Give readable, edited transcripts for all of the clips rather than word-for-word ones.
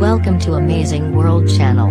Welcome to Amazing World Channel.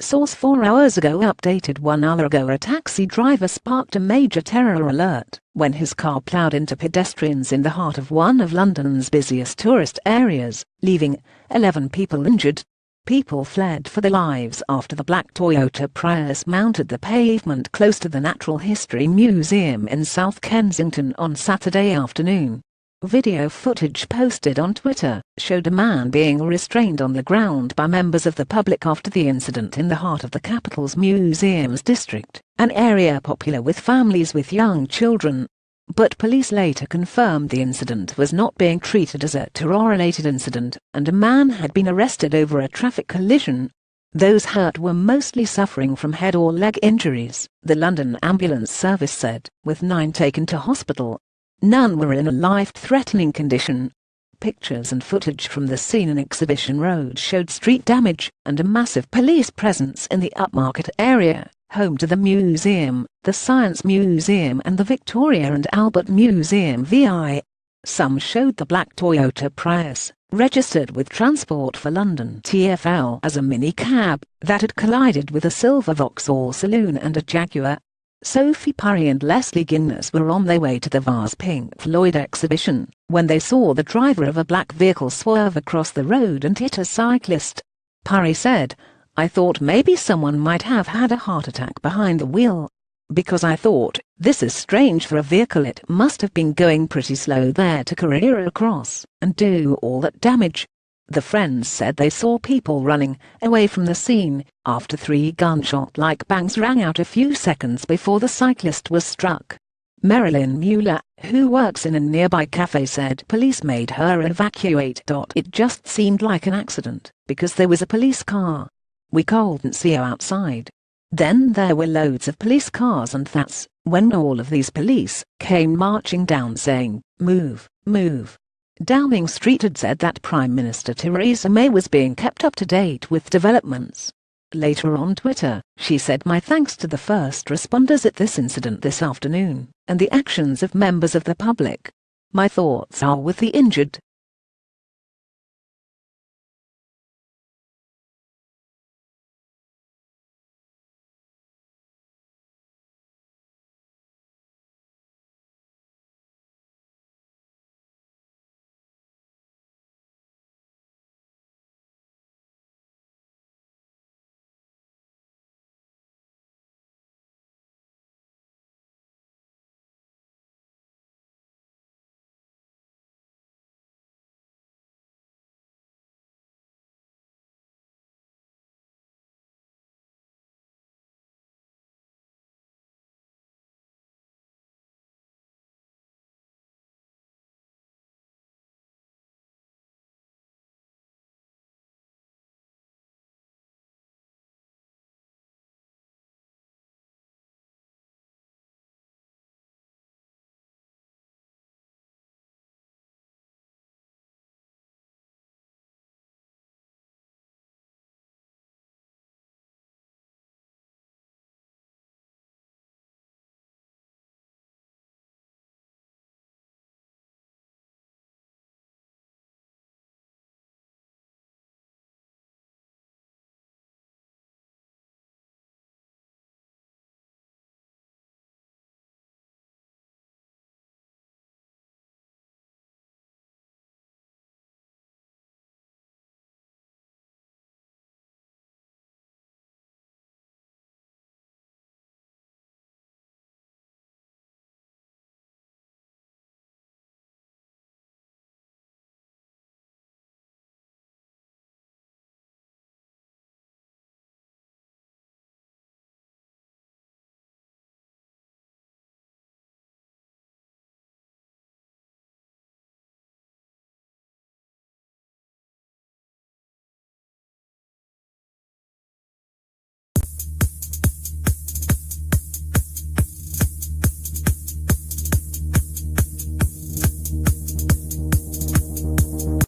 Source 4 hours ago, updated 1 hour ago. A taxi driver sparked a major terror alert when his car ploughed into pedestrians in the heart of one of London's busiest tourist areas, leaving 11 people injured. People fled for their lives after the black Toyota Prius mounted the pavement close to the Natural History Museum in South Kensington on Saturday afternoon. Video footage posted on Twitter showed a man being restrained on the ground by members of the public after the incident in the heart of the capital's museums district, an area popular with families with young children. But police later confirmed the incident was not being treated as a terror-related incident, and a man had been arrested over a traffic collision. Those hurt were mostly suffering from head or leg injuries, the London Ambulance Service said, with 9 taken to hospital. None were in a life-threatening condition. Pictures and footage from the scene in Exhibition Road showed street damage and a massive police presence in the upmarket area, home to the museum, the Science Museum and the Victoria and Albert Museum VI. Some showed the black Toyota Prius, registered with Transport for London TfL as a minicab, that had collided with a silver Vauxhall saloon and a Jaguar. Sophie Purry and Leslie Guinness were on their way to the VAR's Pink Floyd exhibition when they saw the driver of a black vehicle swerve across the road and hit a cyclist. Purry said, "I thought maybe someone might have had a heart attack behind the wheel. Because I thought, this is strange for a vehicle, it must have been going pretty slow there to career across and do all that damage." The friends said they saw people running away from the scene after 3 gunshot-like bangs rang out a few seconds before the cyclist was struck. Marilyn Mueller, who works in a nearby cafe, said police made her evacuate. "It just seemed like an accident because there was a police car. We couldn't see outside. Then there were loads of police cars and that's when all of these police came marching down saying, 'Move, move.'" Downing Street had said that Prime Minister Theresa May was being kept up to date with developments. Later on Twitter, she said, "My thanks to the first responders at this incident this afternoon and the actions of members of the public. My thoughts are with the injured,